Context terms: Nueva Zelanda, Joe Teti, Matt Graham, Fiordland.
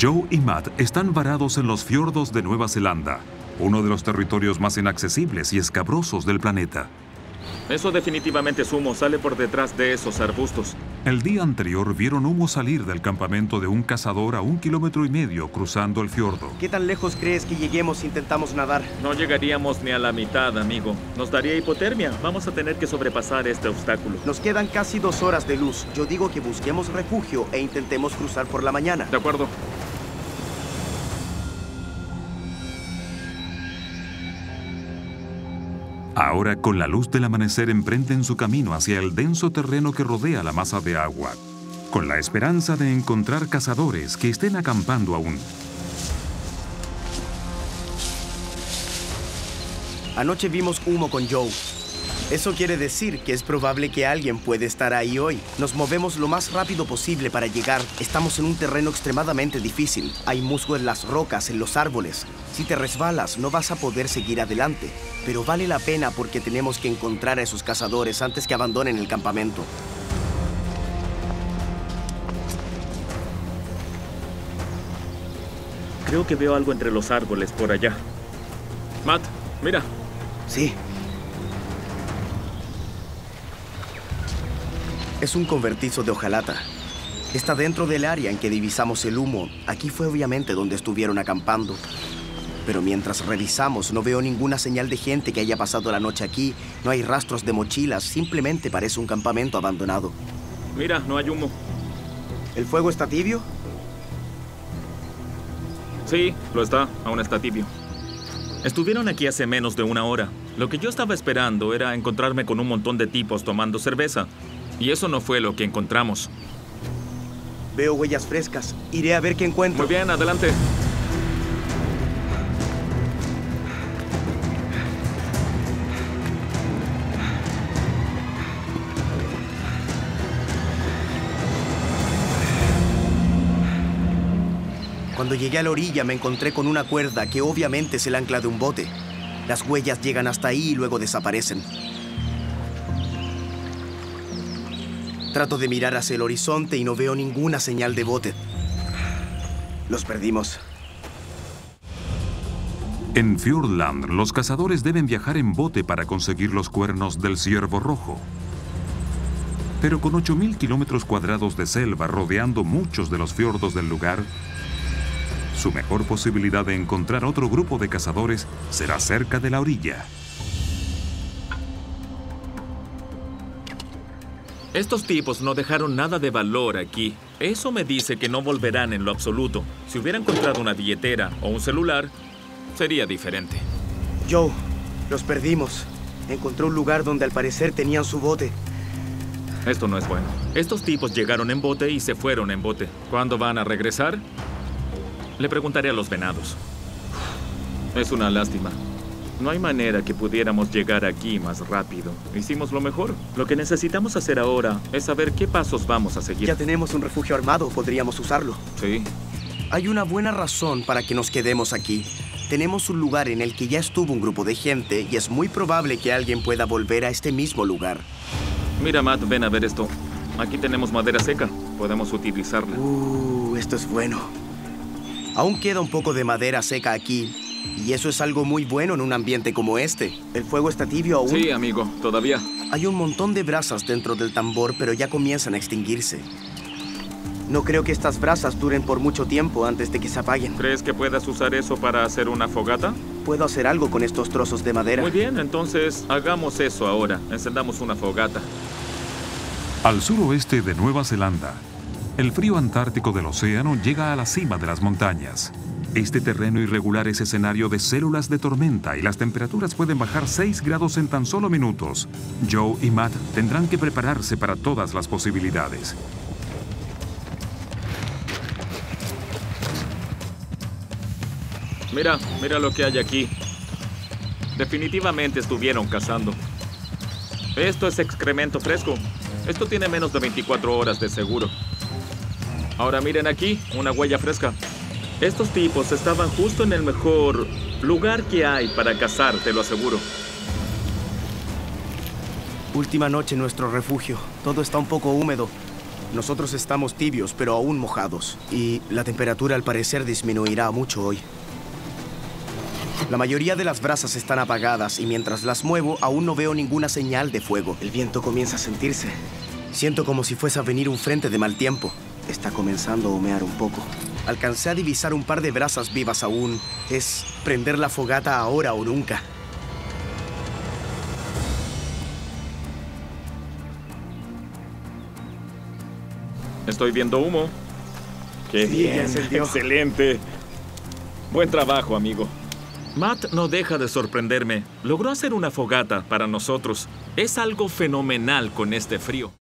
Joe y Matt están varados en los fiordos de Nueva Zelanda, uno de los territorios más inaccesibles y escabrosos del planeta. Eso definitivamente es humo, sale por detrás de esos arbustos. El día anterior vieron humo salir del campamento de un cazador a 1,5 kilómetros cruzando el fiordo. ¿Qué tan lejos crees que lleguemos si intentamos nadar? No llegaríamos ni a la mitad, amigo. Nos daría hipotermia. Vamos a tener que sobrepasar este obstáculo. Nos quedan casi 2 horas de luz. Yo digo que busquemos refugio e intentemos cruzar por la mañana. De acuerdo. Ahora, con la luz del amanecer, emprenden su camino hacia el denso terreno que rodea la masa de agua, con la esperanza de encontrar cazadores que estén acampando aún. Anoche vimos humo con Joe. Eso quiere decir que es probable que alguien pueda estar ahí hoy. Nos movemos lo más rápido posible para llegar. Estamos en un terreno extremadamente difícil. Hay musgo en las rocas, en los árboles. Si te resbalas, no vas a poder seguir adelante. Pero vale la pena porque tenemos que encontrar a esos cazadores antes que abandonen el campamento. Creo que veo algo entre los árboles por allá. Matt, mira. Sí. Es un cobertizo de hojalata. Está dentro del área en que divisamos el humo. Aquí fue obviamente donde estuvieron acampando. Pero mientras revisamos, no veo ninguna señal de gente que haya pasado la noche aquí. No hay rastros de mochilas. Simplemente parece un campamento abandonado. Mira, no hay humo. ¿El fuego está tibio? Sí, lo está. Aún está tibio. Estuvieron aquí hace menos de 1 hora. Lo que yo estaba esperando era encontrarme con un montón de tipos tomando cerveza. Y eso no fue lo que encontramos. Veo huellas frescas. Iré a ver qué encuentro. Muy bien, adelante. Cuando llegué a la orilla me encontré con una cuerda que obviamente es el ancla de un bote. Las huellas llegan hasta ahí y luego desaparecen. Trato de mirar hacia el horizonte y no veo ninguna señal de bote. Los perdimos. En Fiordland, los cazadores deben viajar en bote para conseguir los cuernos del ciervo rojo. Pero con 8,000 kilómetros cuadrados de selva rodeando muchos de los fiordos del lugar, su mejor posibilidad de encontrar otro grupo de cazadores será cerca de la orilla. Estos tipos no dejaron nada de valor aquí. Eso me dice que no volverán en lo absoluto. Si hubiera encontrado una billetera o un celular, sería diferente. Joe, los perdimos. Encontré un lugar donde al parecer tenían su bote. Esto no es bueno. Estos tipos llegaron en bote y se fueron en bote. ¿Cuándo van a regresar? Le preguntaré a los venados. Es una lástima. No hay manera que pudiéramos llegar aquí más rápido. Hicimos lo mejor. Lo que necesitamos hacer ahora es saber qué pasos vamos a seguir. Ya tenemos un refugio armado. Podríamos usarlo. Sí. Hay una buena razón para que nos quedemos aquí. Tenemos un lugar en el que ya estuvo un grupo de gente y es muy probable que alguien pueda volver a este mismo lugar. Mira, Matt, ven a ver esto. Aquí tenemos madera seca. Podemos utilizarla. Esto es bueno. Aún queda un poco de madera seca aquí. Y eso es algo muy bueno en un ambiente como este. ¿El fuego está tibio aún? Sí, amigo, todavía. Hay un montón de brasas dentro del tambor, pero ya comienzan a extinguirse. No creo que estas brasas duren por mucho tiempo antes de que se apaguen. ¿Crees que puedas usar eso para hacer una fogata? Puedo hacer algo con estos trozos de madera. Muy bien, entonces hagamos eso ahora. Encendamos una fogata. Al suroeste de Nueva Zelanda, el frío antártico del océano llega a la cima de las montañas. Este terreno irregular es escenario de células de tormenta y las temperaturas pueden bajar 6 grados en tan solo minutos. Joe y Matt tendrán que prepararse para todas las posibilidades. Mira lo que hay aquí. Definitivamente estuvieron cazando. Esto es excremento fresco. Esto tiene menos de 24 horas de seguro. Ahora miren aquí, una huella fresca. Estos tipos estaban justo en el mejor lugar que hay para cazar, te lo aseguro. Última noche en nuestro refugio. Todo está un poco húmedo. Nosotros estamos tibios, pero aún mojados. Y la temperatura, al parecer, disminuirá mucho hoy. La mayoría de las brasas están apagadas y mientras las muevo, aún no veo ninguna señal de fuego. El viento comienza a sentirse. Siento como si fuese a venir un frente de mal tiempo. Está comenzando a humear un poco. Alcancé a divisar un par de brasas vivas aún. Es prender la fogata ahora o nunca. Estoy viendo humo. ¡Qué bien! ¡Excelente! Buen trabajo, amigo. Matt no deja de sorprenderme. Logró hacer una fogata para nosotros. Es algo fenomenal con este frío.